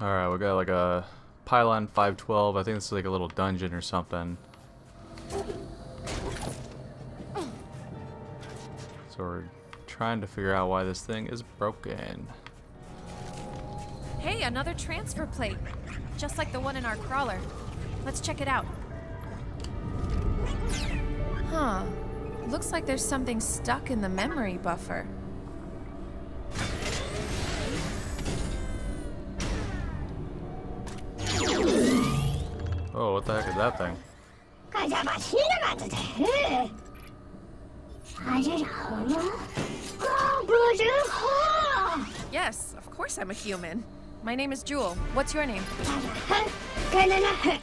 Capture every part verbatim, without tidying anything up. Alright, we got like a Pylon five twelve. I think this is like a little dungeon or something. So we're trying to figure out why this thing is broken. Hey, another transfer plate. Just like the one in our crawler. Let's check it out. Huh. Looks like there's something stuck in the memory buffer. Oh, what the heck is that thing? Yes, of course I'm a human. My name is Joule. What's your name? I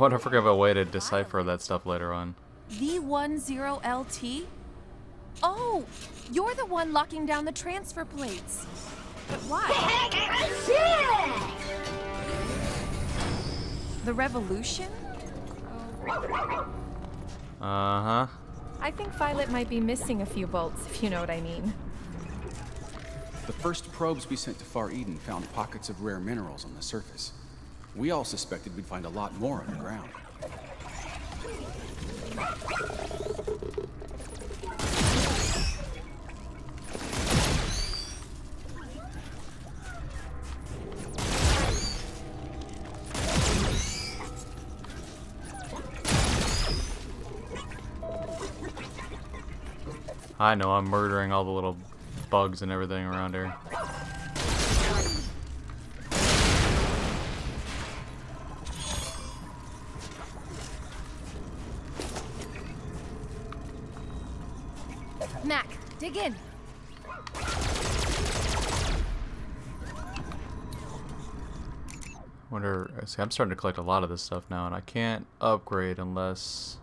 wonder if we're gonna have a way to decipher that stuff later on. V ten L T? Oh, you're the one locking down the transfer plates. But why? The revolution? Oh. Uh-huh. I think Violet might be missing a few bolts, if you know what I mean. The first probes we sent to Far Eden found pockets of rare minerals on the surface. We all suspected we'd find a lot more underground. I know, I'm murdering all the little bugs and everything around here. Mack, dig in. Wonder, see, I'm starting to collect a lot of this stuff now, and I can't upgrade unless.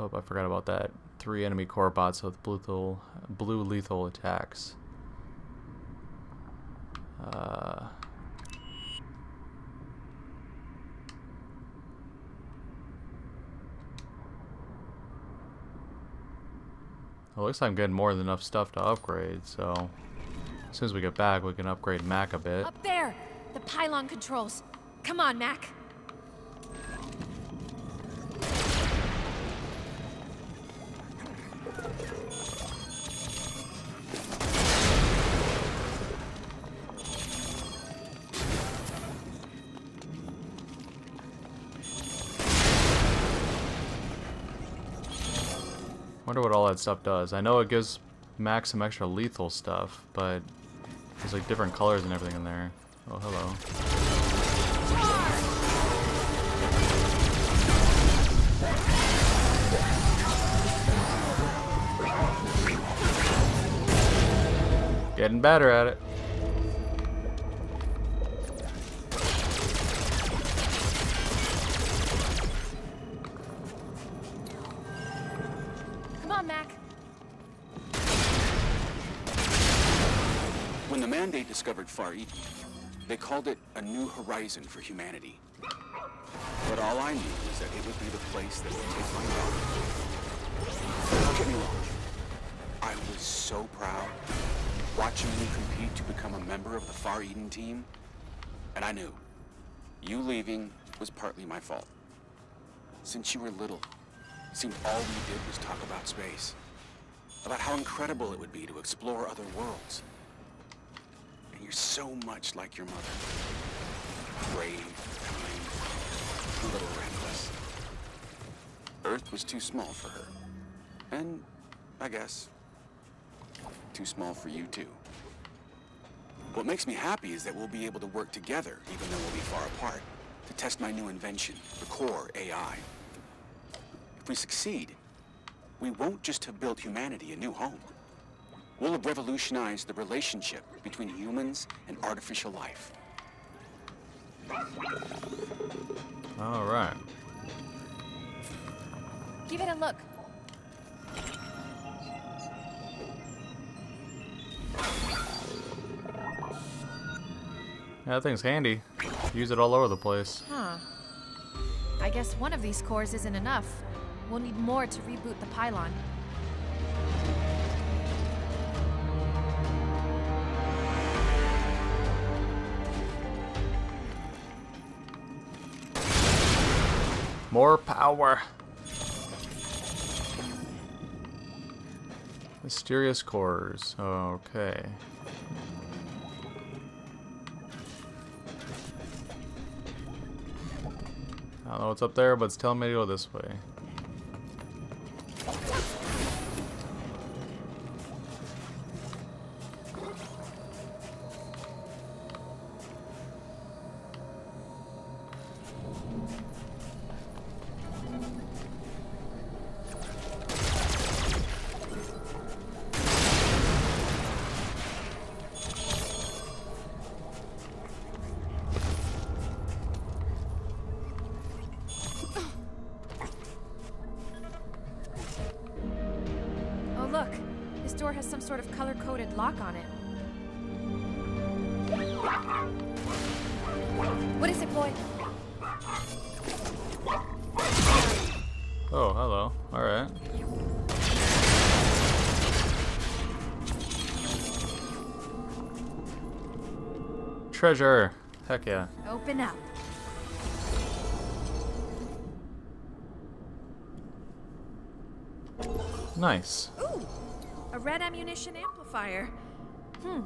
Oh, I forgot about that. Three enemy corebots with blue lethal, blue lethal attacks. Uh, it looks like I'm getting more than enough stuff to upgrade, so as soon as we get back, we can upgrade Mac a bit. Up there! The pylon controls. Come on, Mac. I wonder what all that stuff does. I know it gives Max some extra lethal stuff, but there's like different colors and everything in there. Oh, hello. Getting better at it. When the Mandate discovered Far Eden, they called it a new horizon for humanity. But all I knew was that it would be the place that would take my life. Don't get me wrong. I was so proud watching you compete to become a member of the Far Eden team, and I knew you leaving was partly my fault. Since you were little, it seemed all we did was talk about space, about how incredible it would be to explore other worlds. You're so much like your mother. Brave, kind, a little reckless. Earth was too small for her. And, I guess, too small for you too. What makes me happy is that we'll be able to work together, even though we'll be far apart, to test my new invention, the core A I. If we succeed, we won't just have built humanity a new home. We'll have revolutionized the relationship between humans and artificial life. All right. Give it a look. Yeah, that thing's handy. Use it all over the place. Huh. I guess one of these cores isn't enough. We'll need more to reboot the pylon. More power. Mysterious cores. Okay. I don't know what's up there, but it's telling me to go this way. Treasure. Heck yeah. Open up. Nice. Ooh, a red ammunition amplifier. Hmm.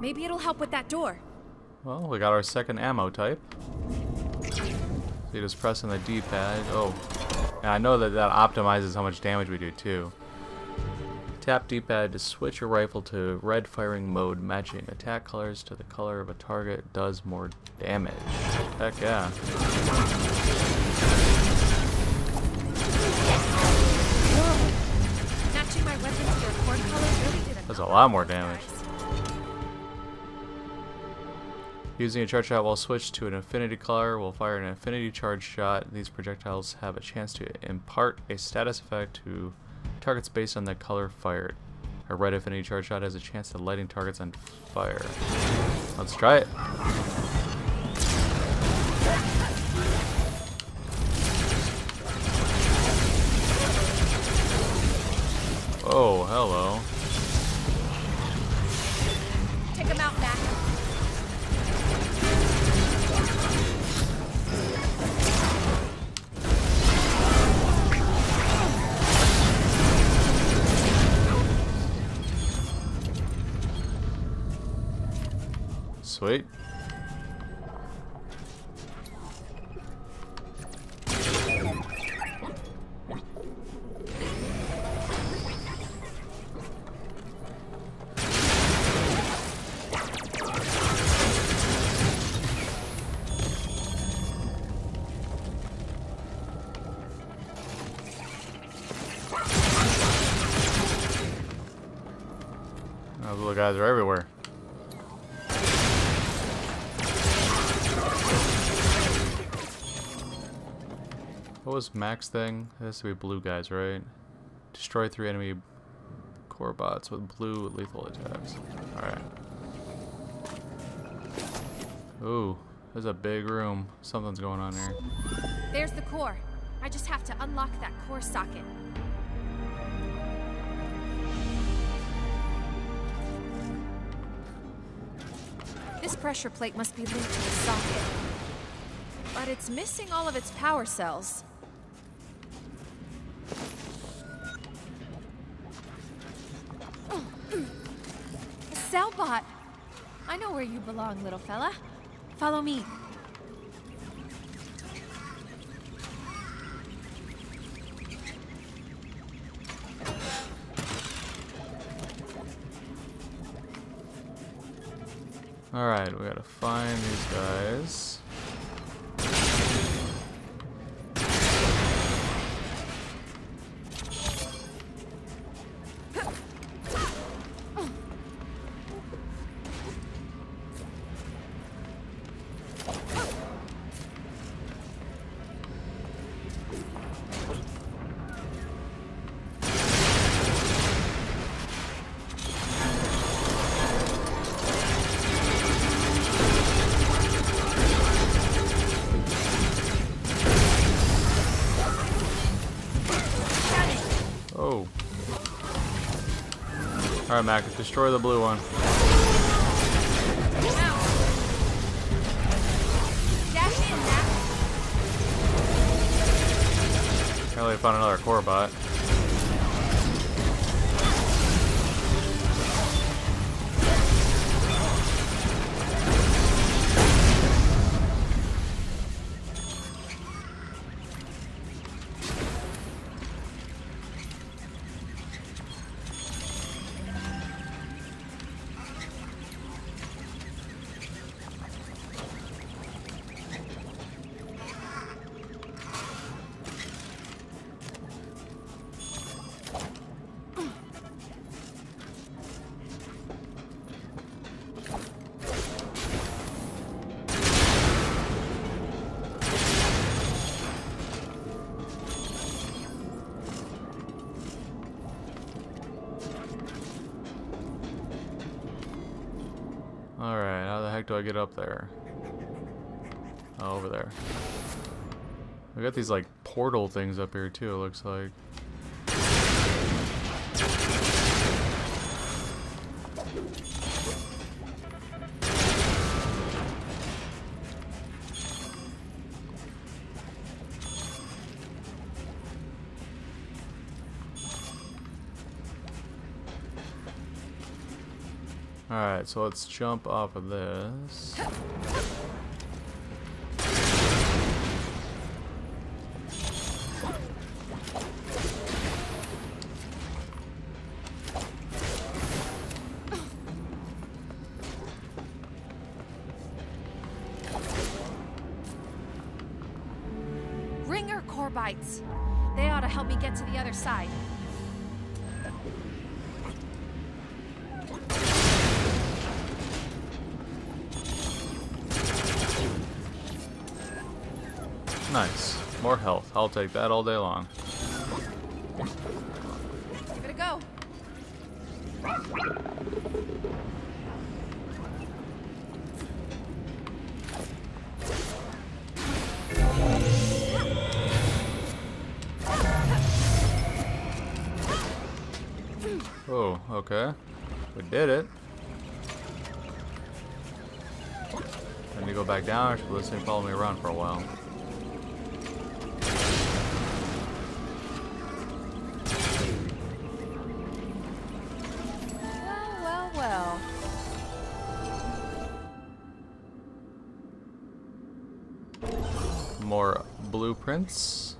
Maybe it'll help with that door. Well, we got our second ammo type. So you just press on the D-pad. Oh. And I know that that optimizes how much damage we do too. Tap D-pad to switch your rifle to red firing mode, matching attack colors to the color of a target does more damage. Heck yeah. Whoa. Matching my weapons to their core colors really did a That's a lot more damage. Using a charge shot while switched to an affinity color will fire an affinity charge shot. These projectiles have a chance to impart a status effect to targets based on the color fired. A red affinity charge shot has a chance to lighting targets on fire. Let's try it. Oh, hello. Take him out, Mack. Sweet. Those little guys are everywhere. What was Mack's thing? It has to be blue guys, right? Destroy three enemy corebots with blue lethal attacks. Alright. Ooh, there's a big room. Something's going on here. There's the core. I just have to unlock that core socket. This pressure plate must be linked to the socket. But it's missing all of its power cells. Elbot, I know where you belong, little fella. Follow me. All right, we gotta find these guys. Alright, Mac, destroy the blue one. Dash in, Mac. Apparently I found another corebot. Alright, how the heck do I get up there? Oh, over there. I got these like portal things up here too, it looks like. Alright, so let's jump off of this. Ringer corbites. They ought to help me get to the other side. Nice. More health. I'll take that all day long. Give it a go. Oh, okay. We did it. I need to go back down, or should this thing follow me around for a while? More blueprints.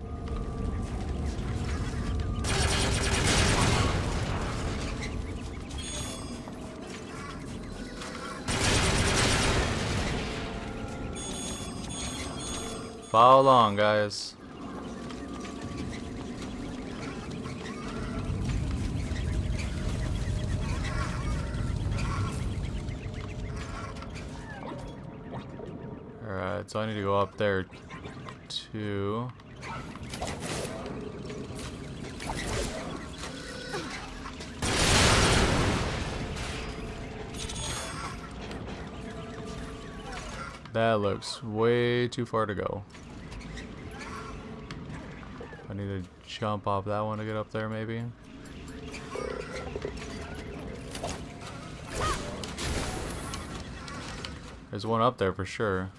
Follow along, guys. All right, so I need to go up there. Two. That looks way too far to go. I need to jump off that one to get up there, maybe. There's one up there for sure.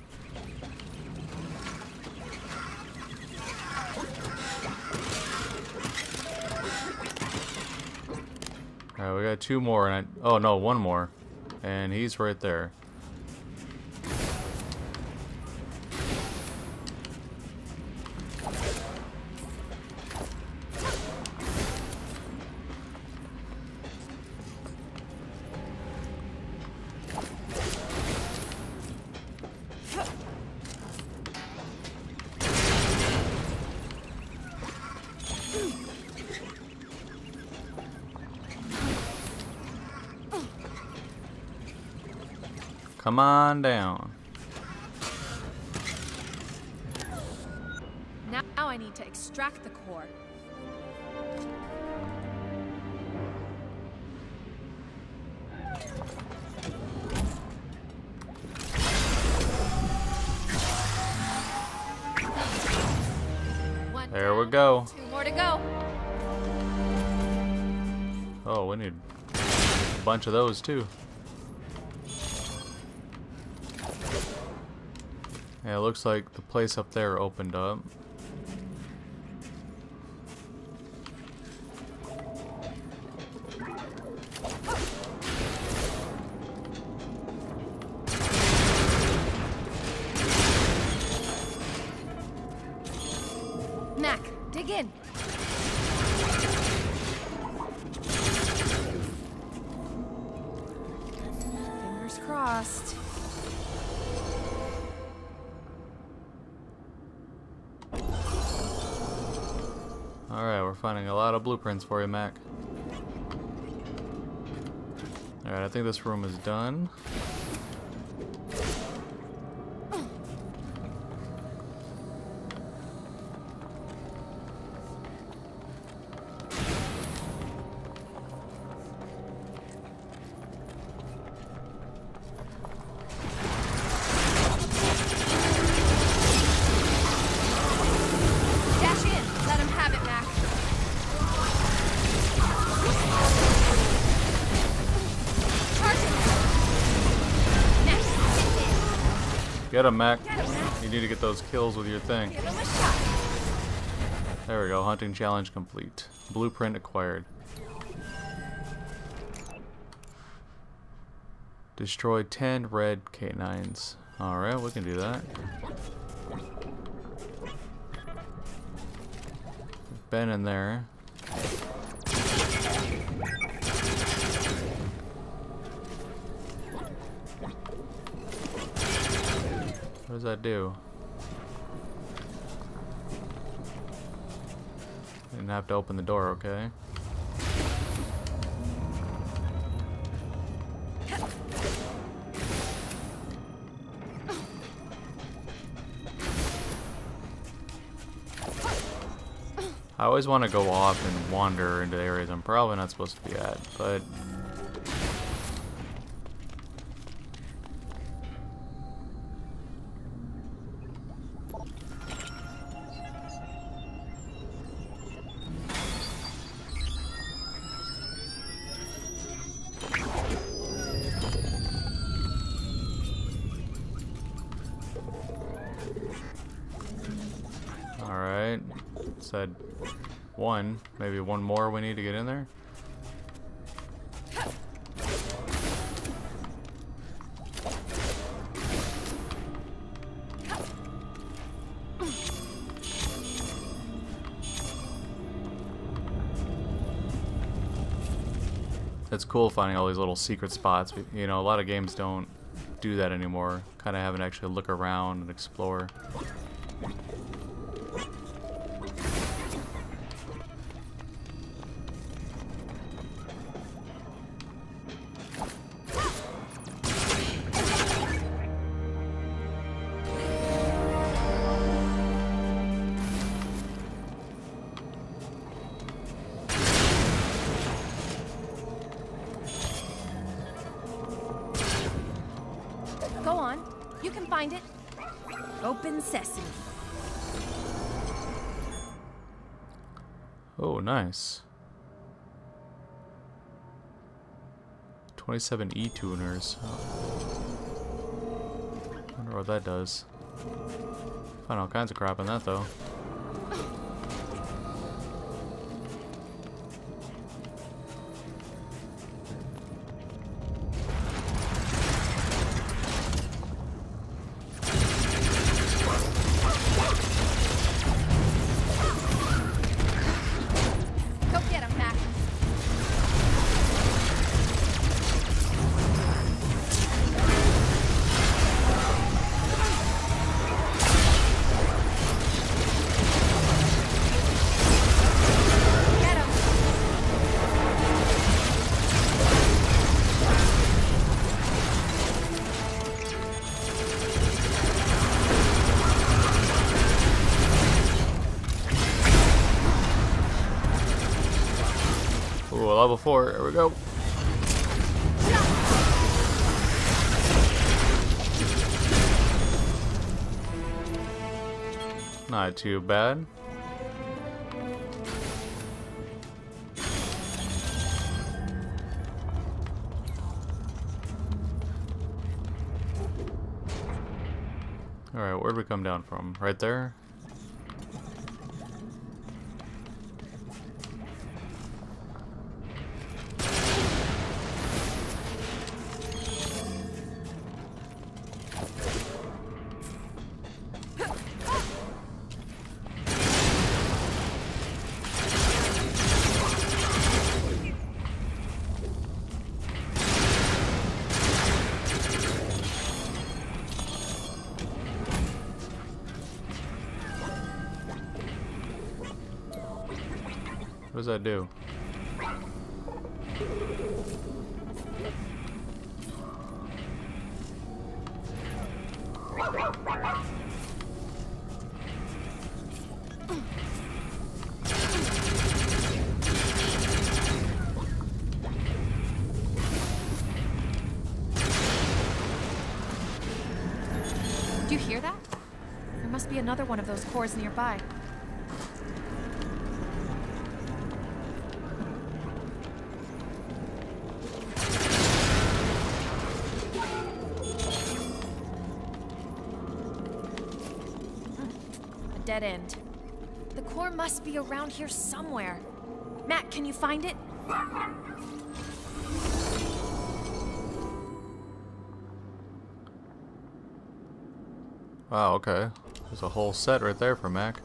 Alright, we got two more, and I, oh no, one more, and he's right there. Come on down. Now I need to extract the core. One, there we go. Two more to go. Oh, we need a bunch of those too. Yeah, it looks like the place up there opened up. begin. Fingers crossed. Alright, we're finding a lot of blueprints for you, Mac. Alright, I think this room is done. Get him, Mac. You need to get those kills with your thing. There we go. Hunting challenge complete. Blueprint acquired. Destroy ten red canines. Alright, we can do that. Been in there. What does that do? Didn't have to open the door, okay? I always want to go off and wander into areas I'm probably not supposed to be at, but said one, maybe one more we need to get in there. It's cool finding all these little secret spots. You know, a lot of games don't do that anymore. Kind of having to actually look around and explore. You can find it. Open sesame. Oh, nice. twenty-seven e-tuners. Oh. I wonder what that does. Find all kinds of crap in that, though. Level four, there we go. Not too bad. Alright, where'd we come down from? Right there? does that do? Do you hear that? There must be another one of those cores nearby. Dead end. The core must be around here somewhere. Matt, can you find it? Wow, okay. There's a whole set right there for Mac.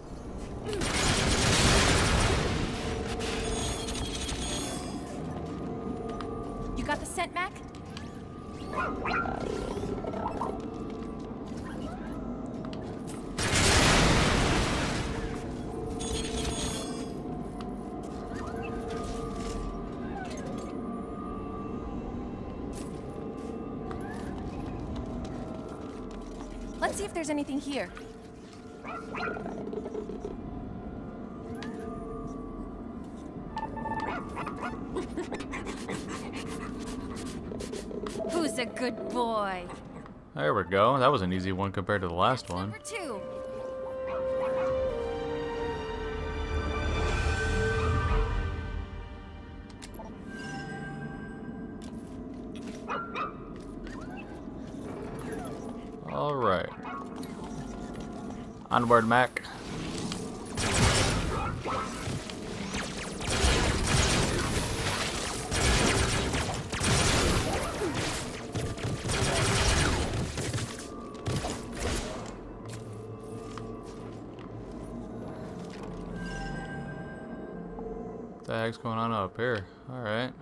You got the scent, Mac? Let's see if there's anything here. Who's a good boy? There we go. That was an easy one compared to the last That's one. Number two. All right. Onward, Mac. What the heck's going on up here? All right.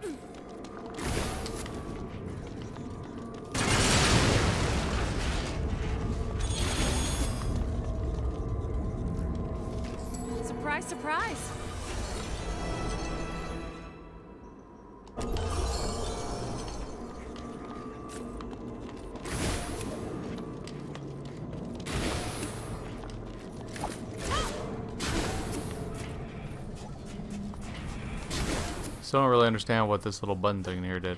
Surprise! Still don't really understand what this little button thing here did.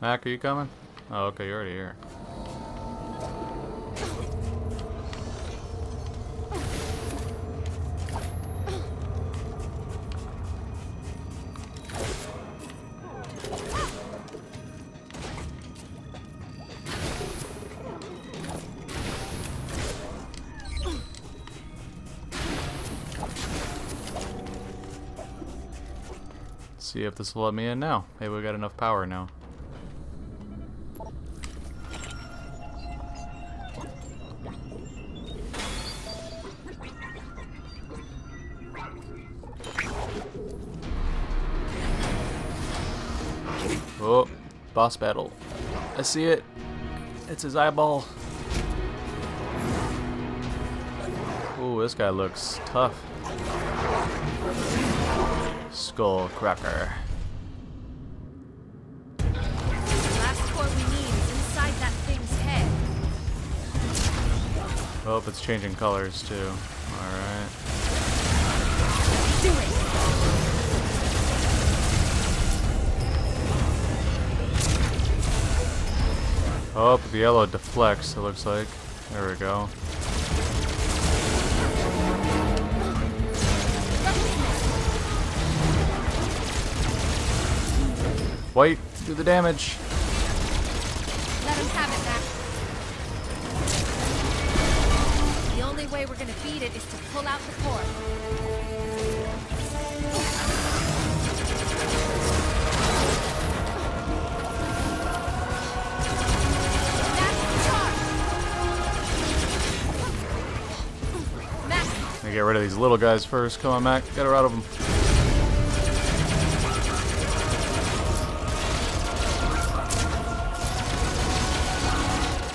Mac, are you coming? Oh, okay, you're already here. Let's see if this will let me in now. Hey, we got enough power now. Oh, boss battle. I see it. It's his eyeball. Ooh, this guy looks tough. Skullcracker. The last core we need is inside that thing's head. Oh, it's changing colors too. Alright. Do it! Oh, but the yellow deflects, it looks like. There we go. White, do the damage. Let him have it back. The only way we're gonna beat it is to pull out the core. get rid of these little guys first. Come on, Mack. Get her out of them.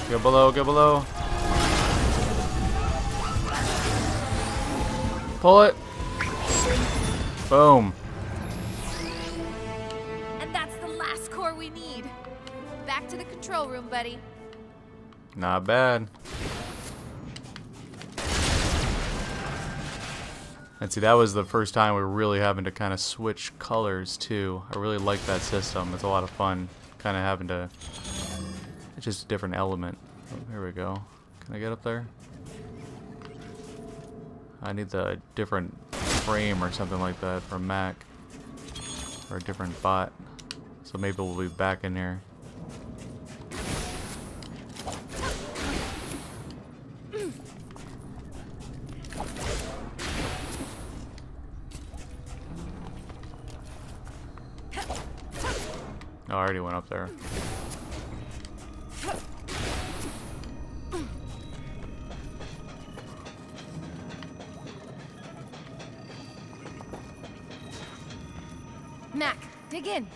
Go below, go below. Pull it. Boom. And that's the last core we need. Back to the control room, buddy. Not bad. And see, that was the first time we were really having to kind of switch colors too. I really like that system. It's a lot of fun. Kind of having to... It's just a different element. Oh, here we go. Can I get up there? I need the different frame or something like that for Mac. Or a different bot. So maybe we'll be back in here. I already went up there. Mac, dig in.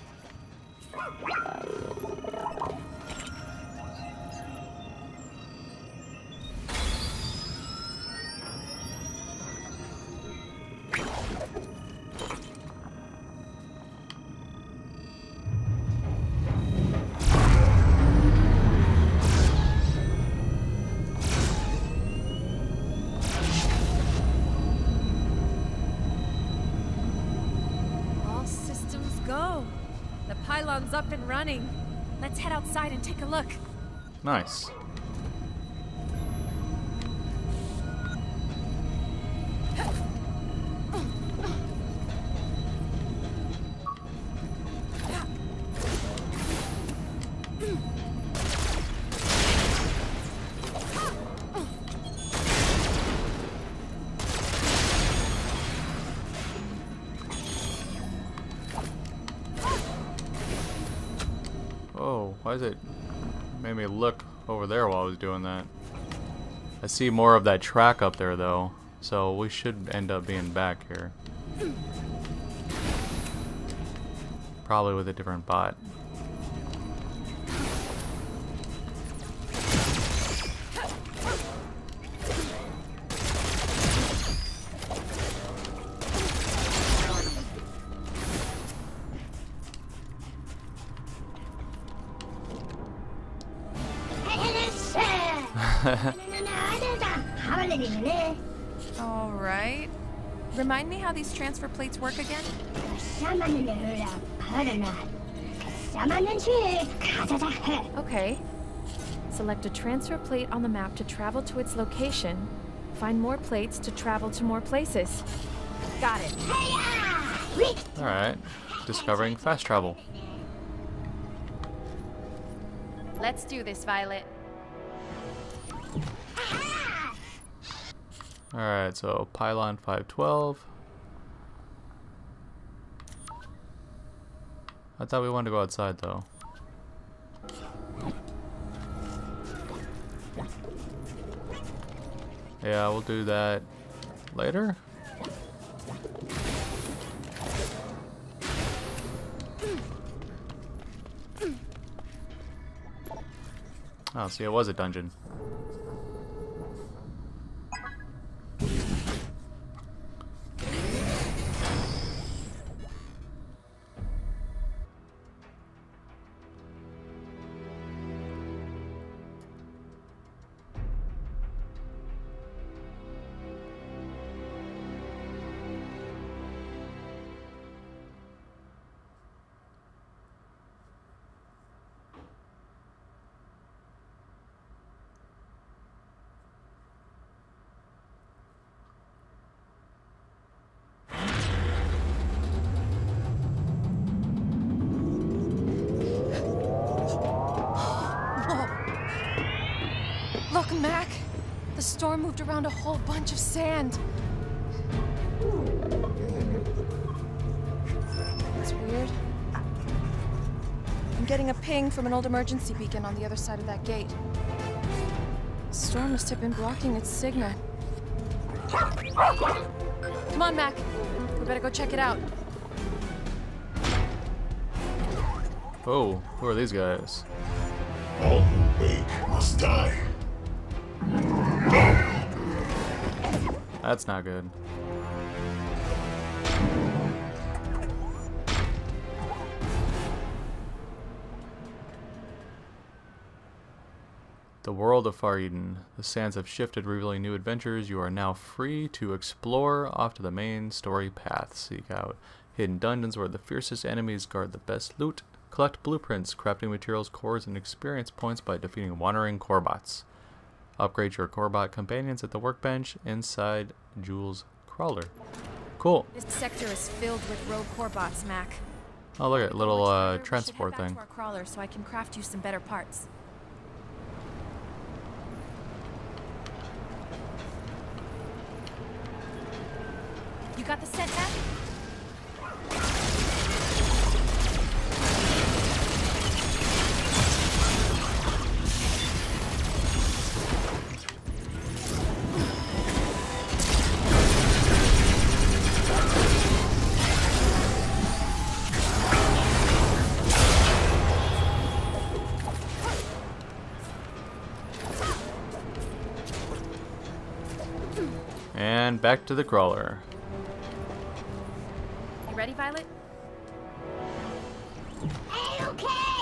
Pylon's up and running. Let's head outside and take a look. Nice. Why is it made me look over there while I was doing that? I see more of that track up there though, so we should end up being back here. Probably with a different bot. All right. Remind me how these transfer plates work again. Okay. Select a transfer plate on the map to travel to its location. Find more plates to travel to more places. Got it. All right. Discovering fast travel. Let's do this, Violet. Alright, so Pylon five twelve. I thought we wanted to go outside though. Yeah, we'll do that later. Oh, see, it was a dungeon. Look, Mac! The storm moved around a whole bunch of sand. That's weird. I'm getting a ping from an old emergency beacon on the other side of that gate. The storm must have been blocking its signal. Come on, Mack. We better go check it out. Oh, who are these guys? All who wake must die. That's not good. The world of Far Eden. The sands have shifted, revealing new adventures. You are now free to explore off to the main story path. Seek out hidden dungeons where the fiercest enemies guard the best loot. Collect blueprints, crafting materials, cores, and experience points by defeating wandering corebots. Upgrade your corebot companions at the workbench inside Joule's crawler. Cool. This sector is filled with rogue corebots, Mac. Oh, look at little uh, transport thing. To our crawler, so I can craft you some better parts. You got the set, Mac? And back to the crawler. You ready, Violet? Hey, okay.